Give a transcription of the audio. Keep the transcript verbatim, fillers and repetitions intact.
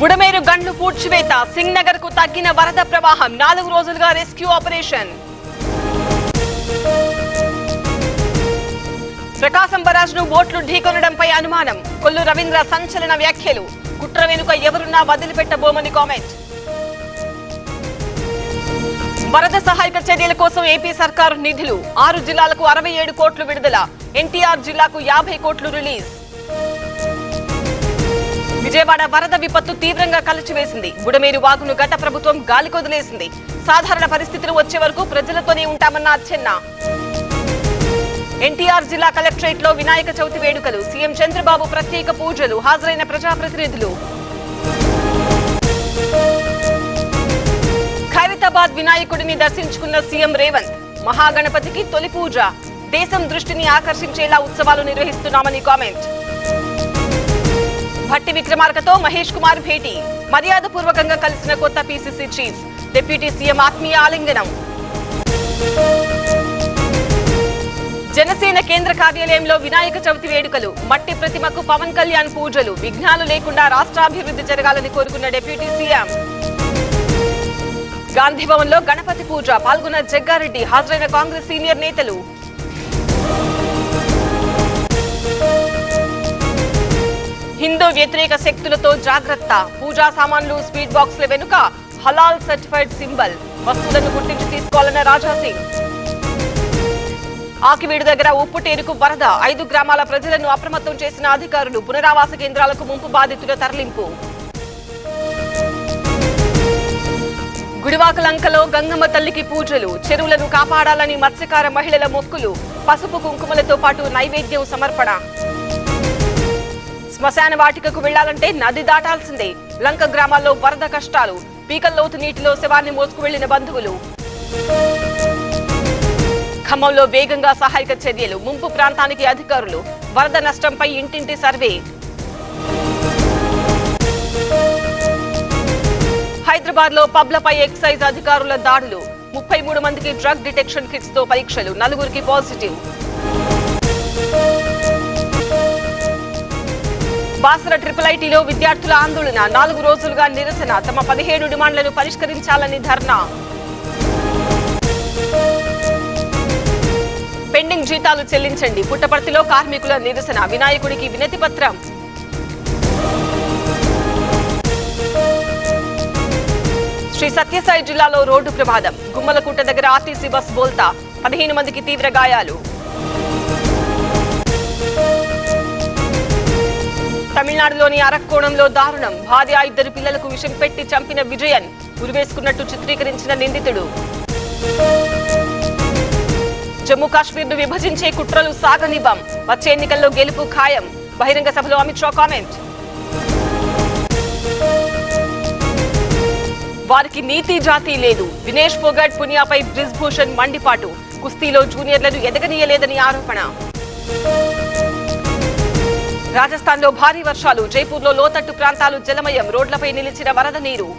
బుడమేరు గండ్లు పూడ్చివేత సింగ్ నగర్ కు తగ్గిన వరద ప్రవాహం నాలుగు రోజులుగా రెస్క్యూ ఆపరేషన్. ప్రకాశం బరాజ్ ను బోట్లు ఢీకొనడంపై అనుమానం. కొల్లు రవీంద్ర సంచలన వ్యాఖ్యలు. కుట్ర వెనుక ఎవరున్నా వదిలిపెట్టబోమని కామెంట్. వరద సహాయక చర్యల కోసం ఏపీ సర్కారు నిధులు ఆరు జిల్లాలకు అరవై ఏడు కోట్లు విడుదల. ఎన్టీఆర్ జిల్లాకు యాభై కోట్లు రిలీజ్. విజయవాడ వరద విపత్తు తీవ్రంగా కలిచివేసింది. బుడమేరు వాగును గత ప్రభుత్వం గాలికొదిలేసింది. సాధారణ పరిస్థితులు వచ్చే వరకు ప్రజలతోనే ఉంటామన్న అచ్చెన్న. ఎన్టీఆర్ జిల్లా కలెక్టరేట్ లో వినాయక చవితి వేడుకలు. సీఎం చంద్రబాబు ప్రత్యేక పూజలు. హాజరైన ప్రజాప్రతినిధులు. హైదరాబాద్ వినాయకుడిని దర్శించుకున్న సీఎం రేవంత్. మహాగణపతికి తొలి పూజ. దేశం దృష్టిని ఆకర్షించేలా ఉత్సవాలు నిర్వహిస్తున్నామని కామెంట్. భట్టి విక్రమార్కతో మహేష్ కుమార్ భేటీ. మర్యాదపూర్వకంగా కలిసిన కొత్త పీసీసీ చీఫ్. డిప్యూటీ సీఎం ఆత్మీయ ఆలింగనం. జనసేన కేంద్ర కార్యాలయంలో వినాయక చవితి వేడుకలు. మట్టి ప్రతిమకు పవన్ కళ్యాణ్ పూజలు. విఘ్నాలు లేకుండా రాష్ట్రాభివృద్ధి జరగాలని కోరుకున్న డిప్యూటీ సీఎం. గాంధీభవన్లో గణపతి పూజ. పాల్గొన్న జగ్గారెడ్డి. హాజరైన కాంగ్రెస్ సీనియర్ నేతలు. హిందూ వ్యతిరేక శక్తులతో జాగ్రత్త. పూజా సామాన్లు స్పీడ్ బాక్స్ల వెనుక హలాల్ సర్టిఫైడ్ సింబల్. వస్తువులను గుర్తించి తీసుకోవాలన్న రాజాసింగ్. ఆకివీడు దగ్గర ఉప్పుటేరుకు వరద. ఐదు గ్రామాల ప్రజలను అప్రమత్తం చేసిన అధికారులు. పునరావాస కేంద్రాలకు ముంపు బాధితుల తరలింపు. గుడివాకలంకలో గంగమ్మ తల్లికి పూజలు. చెరువులను కాపాడాలని మత్స్యకార మహిళల మొక్కులు. పసుపు కుంకుమలతో పాటు నైవేద్యం సమర్పణ. శ్మశాన వాటికకు వెళ్లాలంటే నది దాటాల్సిందే. లంక గ్రామాల్లో వరద కష్టాలు. పీకల్లోతు నీటిలో శవాన్ని మోసుకు వెళ్లిన బంధువులు. ఖమ్మంలో వేగంగా సహాయక చర్యలు. ముంపు ప్రాంతానికి అధికారులు. వరద నష్టంపై ఇంటింటి సర్వే. హైదరాబాద్ లో పబ్లపై ఎక్సైజ్ అధికారుల దాడులు. ముప్పై మూడు మందికి డ్రగ్ డిటెక్షన్ కిట్స్ తో పరీక్షలు. నలుగురికి పాజిటివ్. బాసర ట్రిపుల్ ఐటీలో విద్యార్థుల ఆందోళన. నాలుగు రోజులుగా నిరసన. తమ పదిహేడు డిమాండ్లను పరిష్కరించాలని ధర్నా. పెండింగ్ జీతాలు చెల్లించండి. పుట్టపర్తిలో కార్మికుల నిరసన. వినాయకుడికి వినతి పత్రం. శ్రీ సత్యసాయి జిల్లాలో రోడ్డు ప్రమాదం. గుమ్మలకుంట దగ్గర ఆర్టీసీ బస్ బోల్తా. పదిహేను మందికి తీవ్ర గాయాలు. తమిళనాడులోని అరక్కోణంలో దారుణం. భార్య ఇద్దరు పిల్లలకు విషం పెట్టి చంపిన విజయన్. ఉరివేసుకున్నట్టు చిత్రీకరించిన నిందితుడు. జమ్మూ కాశ్మీర్ను విభజించే కుట్రలు సాగనివ్వం. వచ్చే ఎన్నికల్లో గెలుపు ఖాయం. బహిరంగ సభలో అమిత్ షా కామెంట్. వారికి నీతి జాతి లేదు. దినేష్ ఫోగట్ పునియాపై బ్రిజ్భూషణ్ మండిపాటు. కుస్తీలో జూనియర్లను ఎదగనీయలేదని ఆరోపణ. రాజస్థాన్లో భారీ వర్షాలు. జైపూర్లో లోతట్టు ప్రాంతాలు జలమయం. రోడ్లపై నిలిచిన వరద నీరు.